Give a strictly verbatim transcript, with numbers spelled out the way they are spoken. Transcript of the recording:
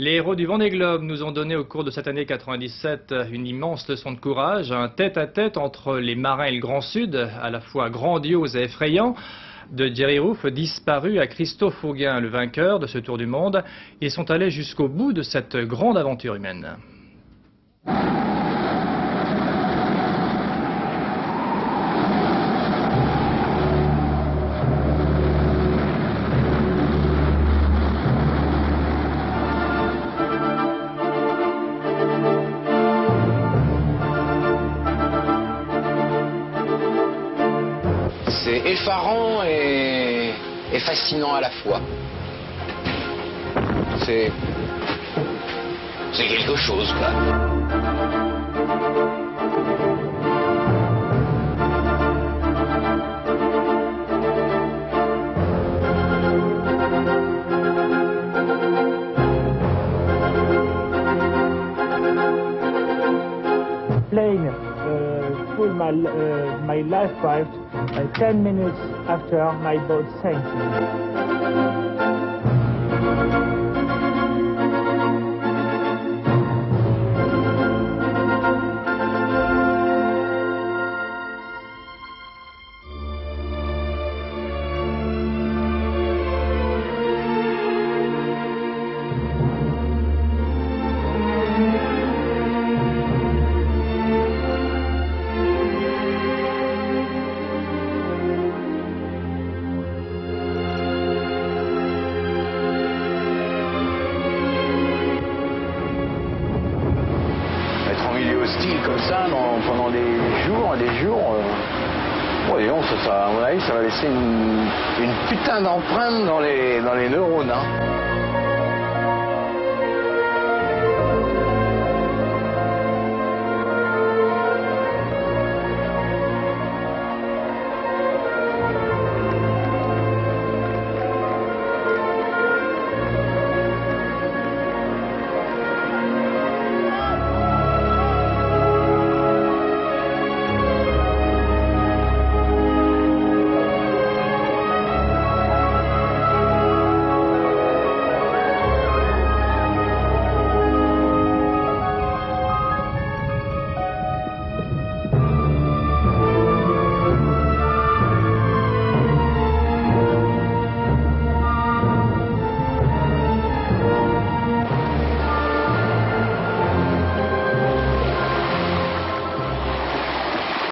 Les héros du Vendée Globe nous ont donné au cours de cette année quatre-vingt-dix-sept une immense leçon de courage, un tête-à-tête entre les marins et le Grand Sud, à la fois grandiose et effrayant. De Jerry Roufs disparu à Christophe Auguin, le vainqueur de ce tour du monde, ils sont allés jusqu'au bout de cette grande aventure humaine. C'est effarant et, et fascinant à la fois. C'est c'est quelque chose, quoi. Playing uh, full my uh, my life raft. Uh, ten minutes after my boat sank. Hostile comme ça dans, pendant des jours, des jours, euh, ouais, on, ça, ça, à mon avis, ça va laisser une, une putain d'empreinte dans les, dans les neurones. Hein.